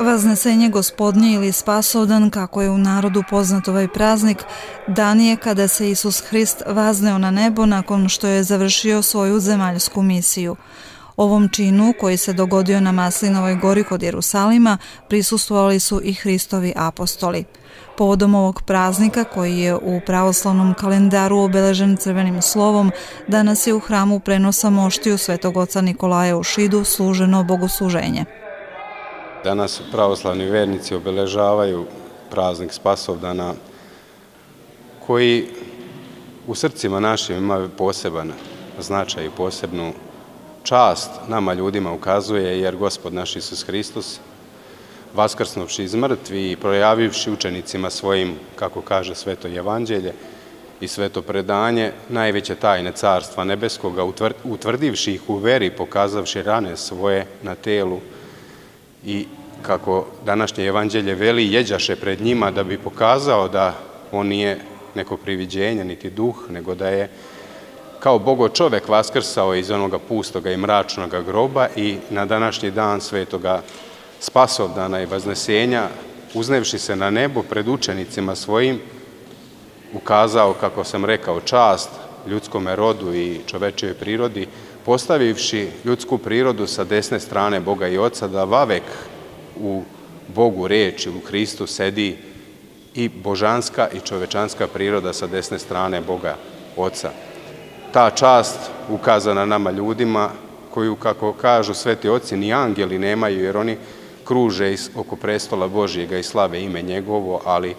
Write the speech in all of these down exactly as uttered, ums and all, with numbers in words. Vaznesenje gospodnje ili Spasovdan, kako je u narodu poznat ovaj praznik, dan je kada se Isus Hrist vazneo na nebo nakon što je završio svoju zemaljsku misiju. Ovom činu, koji se dogodio na Maslinovoj gori kod Jerusalima, prisustvovali su i Hristovi apostoli. Povodom ovog praznika, koji je u pravoslavnom kalendaru obeležen crvenim slovom, danas je u hramu prenosa moštiju Svetog oca Nikolaja u Šidu služeno bogosluženje. Danas pravoslavni vernici obeležavaju praznik Spasovdana, koji u srcima našim ima poseban značaj i posebnu čast nama ljudima ukazuje, jer Gospod naš Isus Hristos, vaskrsnuvši iz mrtvi i projavivši učenicima svojim, kako kaže Sveto Evanđelje i Sveto predanje, najveće tajne Carstva Nebeskoga, utvrdivši ih u veri, pokazavši rane svoje na telu i, kako današnje Evanđelje veli, jeđaše pred njima da bi pokazao da on nije neko priviđenje, niti duh, nego da je kao Bogo čovek vaskrsao iz onoga pustoga i mračnoga groba i na današnji dan Svetoga Spasovdana i Vaznesenja, uznevši se na nebo pred učenicima svojim, ukazao, kako sam rekao, čast ljudskome rodu i čovečjoj prirodi, postavivši ljudsku prirodu sa desne strane Boga i Oca, da vavek u Bogu reči, u Hristu sedi i božanska i čovečanska priroda sa desne strane Boga Oca. Ta čast ukazana nama ljudima, koju, kako kažu sveti oci, ni angeli nemaju, jer oni kruže oko prestola Božijega i slave ime njegovo, ali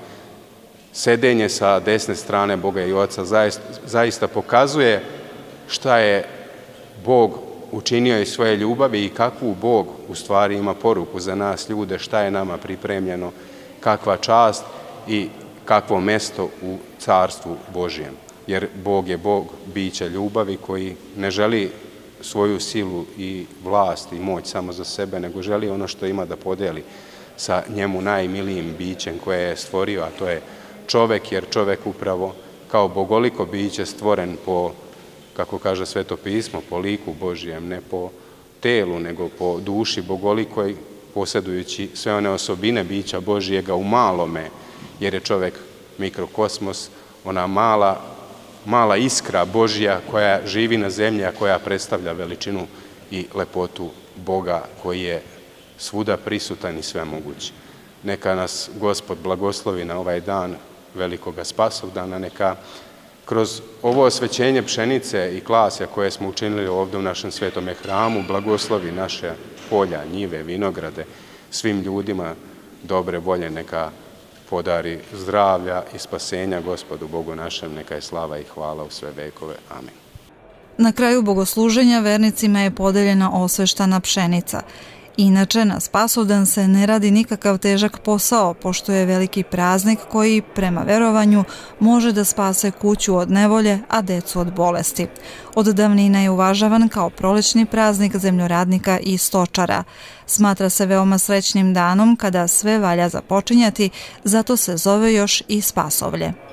sedenje sa desne strane Boga i Oca zaista, zaista pokazuje šta je Bog učinio iz svoje ljubavi i kakvu Bog u stvari ima poruku za nas ljude, šta je nama pripremljeno, kakva čast i kakvo mesto u Carstvu Božijem. Jer Bog je Bog bića ljubavi, koji ne želi svoju silu i vlast i moć samo za sebe, nego želi ono što ima da podeli sa njemu najmilijim bićem koje je stvorio, a to je čovek, jer čovek upravo kao bogoliko biće stvoren po, kako kaže Sveto pismo, po liku Božijem, ne po telu, nego po duši bogolikoj, posjedujući sve one osobine bića Božijega u malome, jer je čovek mikrokosmos, ona mala, mala iskra Božja koja živi na zemlji, a koja predstavlja veličinu i lepotu Boga koji je svuda prisutan i svemoguć. Neka nas Gospod blagoslovi na ovaj dan Velikoga Spasovdana, neka kroz ovo osvećenje pšenice i klasja koje smo učinili ovdje u našem svetome hramu, blagoslovi naše polja, njive, vinograde, svim ljudima dobre volje, neka podari zdravlja i spasenja Gospodu Bogu našem, neka je slava i hvala u sve vekove. Amen. Na kraju bogosluženja vernicima je podeljena osveštana pšenica. Inače, na Spasovdan se ne radi nikakav težak posao, pošto je veliki praznik koji, prema verovanju, može da spase kuću od nevolje, a decu od bolesti. Od davnina je uvažavan kao prolećni praznik zemljoradnika i stočara. Smatra se veoma srećnim danom kada sve valja započinjati, zato se zove još i Spasovlje.